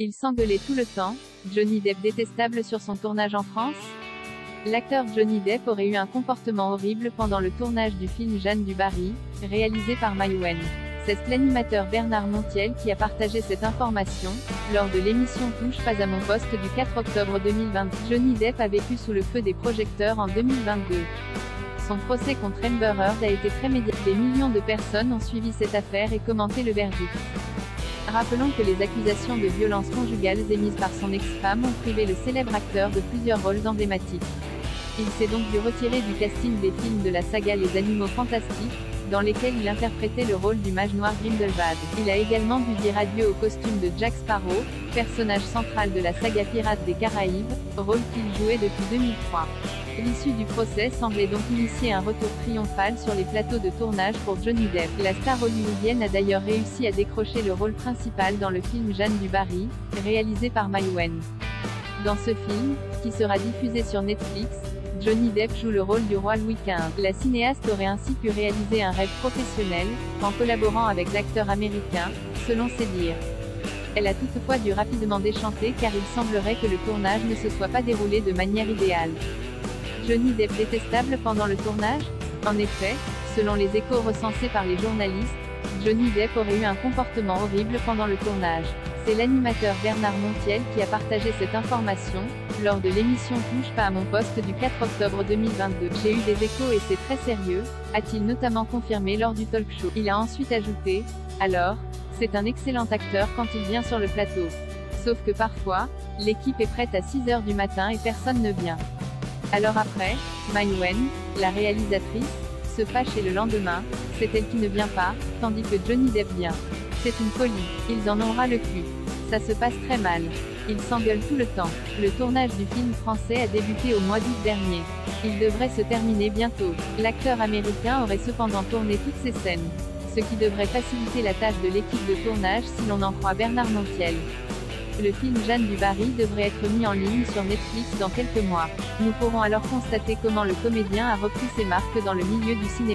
Il s'engueulait tout le temps, Johnny Depp détestable sur son tournage en France. L'acteur Johnny Depp aurait eu un comportement horrible pendant le tournage du film Jeanne du Barry, réalisé par Maïwenn. C'est l'animateur Bernard Montiel qui a partagé cette information, lors de l'émission Touche pas à mon poste du 4 octobre 2020. Johnny Depp a vécu sous le feu des projecteurs en 2022. Son procès contre Amber Heard a été très médiatisé. Des millions de personnes ont suivi cette affaire et commenté le verdict. Rappelons que les accusations de violences conjugales émises par son ex-femme ont privé le célèbre acteur de plusieurs rôles emblématiques. Il s'est donc vu retirer du casting des films de la saga Les Animaux Fantastiques, dans lesquels il interprétait le rôle du mage noir Grindelwald. Il a également dû dire adieu au costume de Jack Sparrow, personnage central de la saga Pirates des Caraïbes, rôle qu'il jouait depuis 2003. L'issue du procès semblait donc initier un retour triomphal sur les plateaux de tournage pour Johnny Depp. La star hollywoodienne a d'ailleurs réussi à décrocher le rôle principal dans le film Jeanne du Barry, réalisé par Maïwenn. Dans ce film, qui sera diffusé sur Netflix, Johnny Depp joue le rôle du roi Louis XV. La cinéaste aurait ainsi pu réaliser un rêve professionnel, en collaborant avec l'acteur américain, selon ses dires. Elle a toutefois dû rapidement déchanter car il semblerait que le tournage ne se soit pas déroulé de manière idéale. Johnny Depp détestable pendant le tournage? En effet, selon les échos recensés par les journalistes, Johnny Depp aurait eu un comportement horrible pendant le tournage. C'est l'animateur Bernard Montiel qui a partagé cette information, lors de l'émission Touche pas à mon poste du 4 octobre 2022. J'ai eu des échos et c'est très sérieux, a-t-il notamment confirmé lors du talk show. Il a ensuite ajouté, alors, c'est un excellent acteur quand il vient sur le plateau. Sauf que parfois, l'équipe est prête à 6 h du matin et personne ne vient. Alors après, Maïwenn, la réalisatrice, se fâche et le lendemain, c'est elle qui ne vient pas, tandis que Johnny Depp vient. C'est une folie, ils en ont ras le cul. Ça se passe très mal. Ils s'engueulent tout le temps. Le tournage du film français a débuté au mois d'août dernier. Il devrait se terminer bientôt. L'acteur américain aurait cependant tourné toutes ses scènes, ce qui devrait faciliter la tâche de l'équipe de tournage si l'on en croit Bernard Montiel. Le film Jeanne du Barry devrait être mis en ligne sur Netflix dans quelques mois. Nous pourrons alors constater comment le comédien a repris ses marques dans le milieu du cinéma.